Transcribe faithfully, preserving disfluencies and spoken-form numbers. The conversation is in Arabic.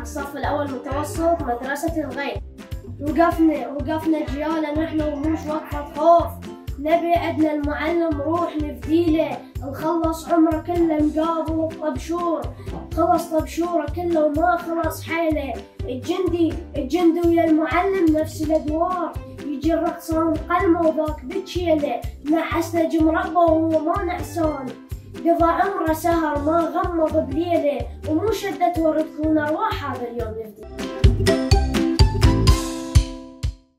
الصف الأول متوسط مدرسة الغيث. وقفنا وقفنا جيالنا نحن ومش وقفة خوف، نبي عدنا المعلم روح نفديله، نخلص عمره كله مقابل الطبشور، خلص طبشوره كله وما خلص حيله. الجندي الجندي ويا المعلم نفس الادوار، يجي الرقصان قلمه وذاك بتشيله، نعسنا جمربه وهو ما نعسان، قضى عمره سهر ما غمض بليله، ومو شدت وردكم ارواح هذا اليوم يفدي.